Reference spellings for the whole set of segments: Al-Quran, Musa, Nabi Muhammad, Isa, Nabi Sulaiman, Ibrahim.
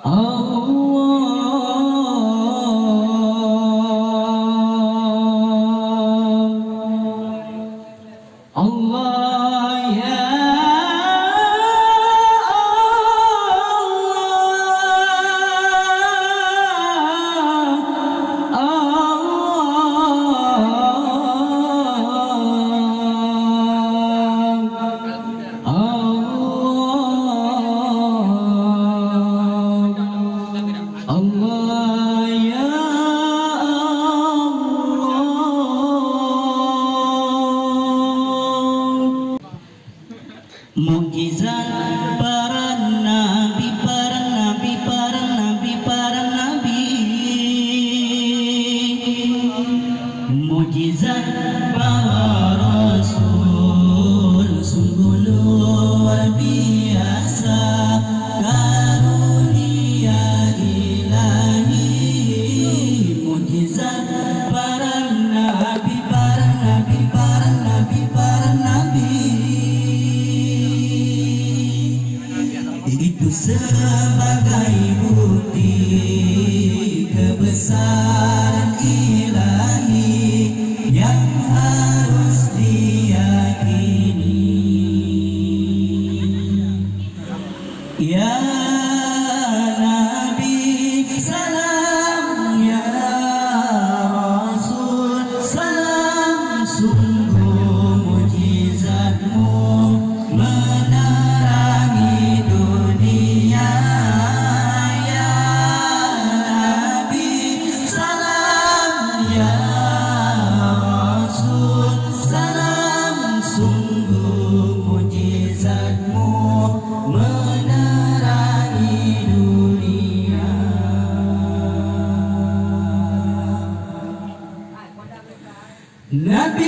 Nabi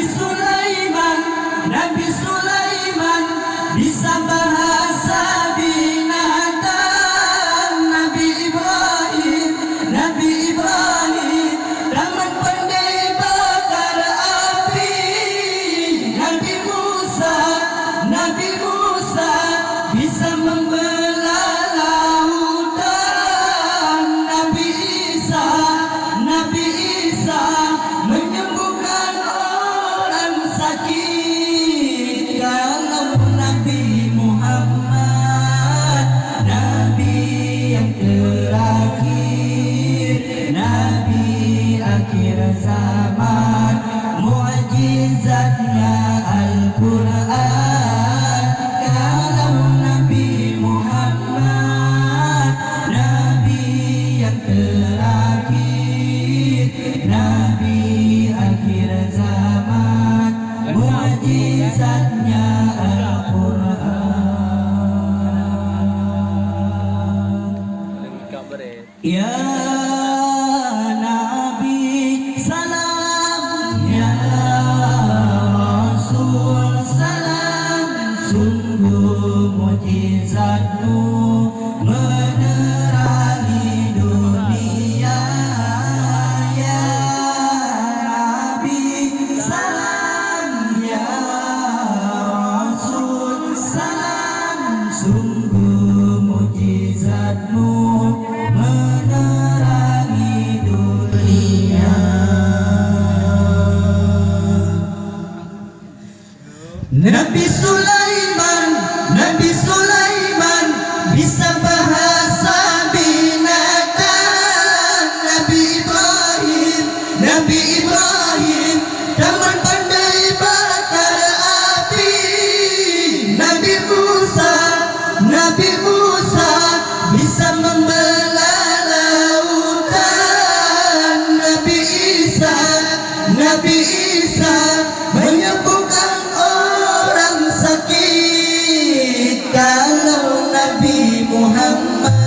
Sulaiman, Nabi Sulaiman bisa bahasa binatang. Nabi Ibrahim tamat pandai bakar api. Nabi Musa bisa membelah lautan. Nabi Isa menyembuhkan orang sakit. Kalau Nabi Muhammad, Nabi yang terakhir, Nabi akhir zaman, mukjizatnya Al-Quran. Kalau Nabi Muhammad, Nabi yang terakhir, Nabi akhir zaman, mukjizatnya Al-Quran. Ya Nabi salam, ya Rasul salam, sungguh mukjizatmu menerangi dunia. Ya Nabi salam, ya Rasul salam, sungguh mukjizatmu menerangi dunia. Nabi Sulaiman, Nabi Sulaiman bisa bahasa binatang. Nabi Ibrahim tamat pandai bakar api. Nabi Musa bisa membelah lautan. Nabi Isa menyembuhkan orang sakit. Kalau Nabi Muhammad,